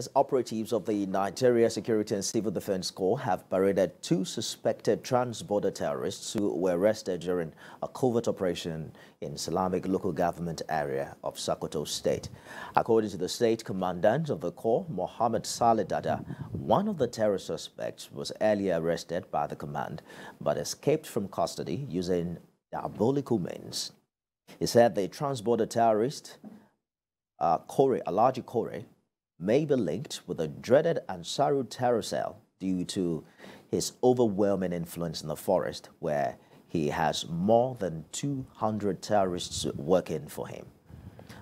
As operatives of the Nigeria Security and Civil Defence Corps have paraded two suspected trans-border terrorists who were arrested during a covert operation in Silame local government area of Sokoto State. According to the state commandant of the Corps, Mohammed Sali Dada, one of the terror suspects was earlier arrested by the command but escaped from custody using diabolical means. He said the trans-border terrorist, Alaji Kore, may be linked with the dreaded Ansaru terror cell due to his overwhelming influence in the forest, where he has more than 200 terrorists working for him.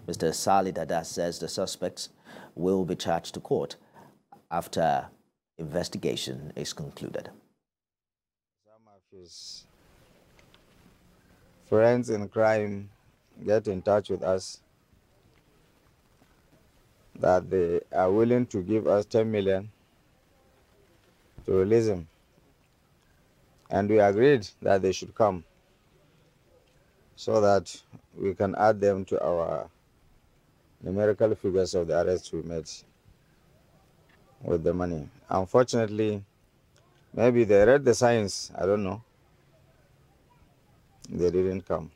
Mr. Sali Dada says the suspects will be charged to court after investigation is concluded. Some of his friends in crime get in touch with us that they are willing to give us 10 million to release him. And we agreed that they should come so that we can add them to our numerical figures of the arrests we made with the money. Unfortunately, maybe they read the signs, I don't know. They didn't come.